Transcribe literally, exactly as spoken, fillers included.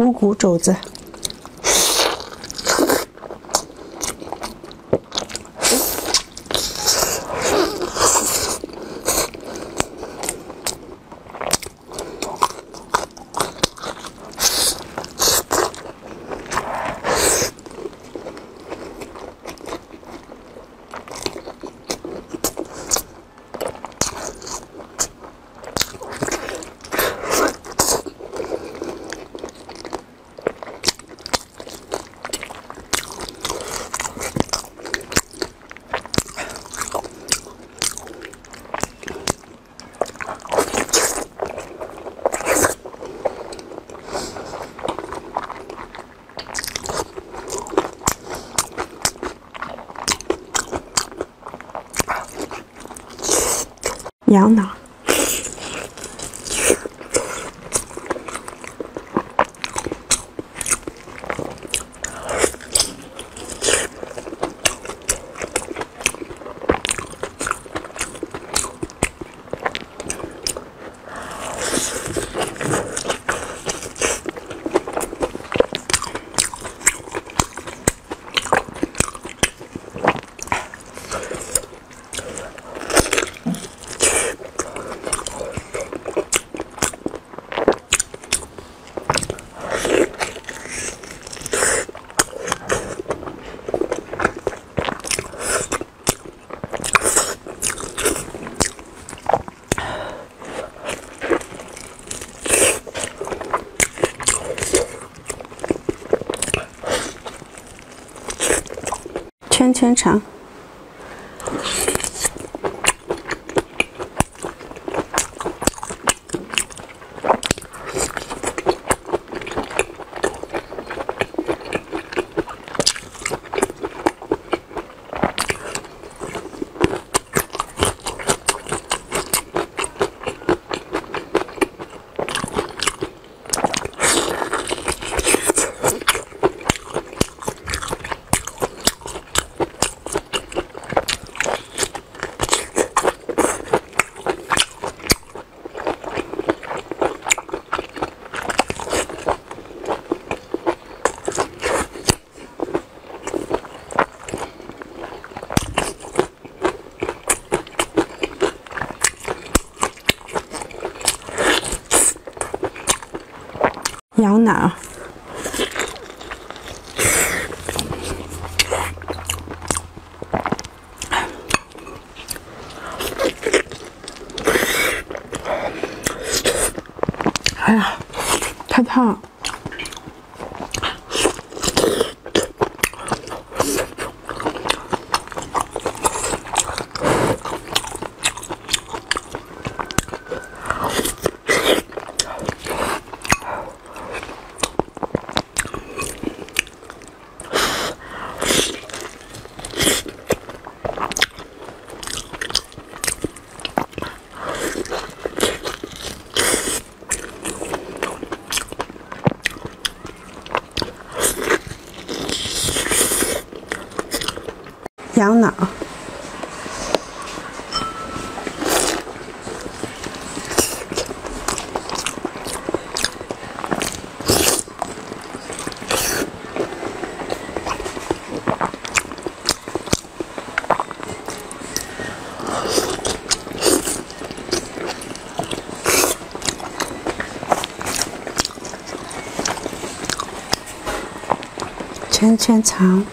五谷肘子。 羊脑，圈圈肠。 羊脑。 哎呀，太烫了。 羊脑。 圈圈肠。